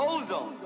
ozone.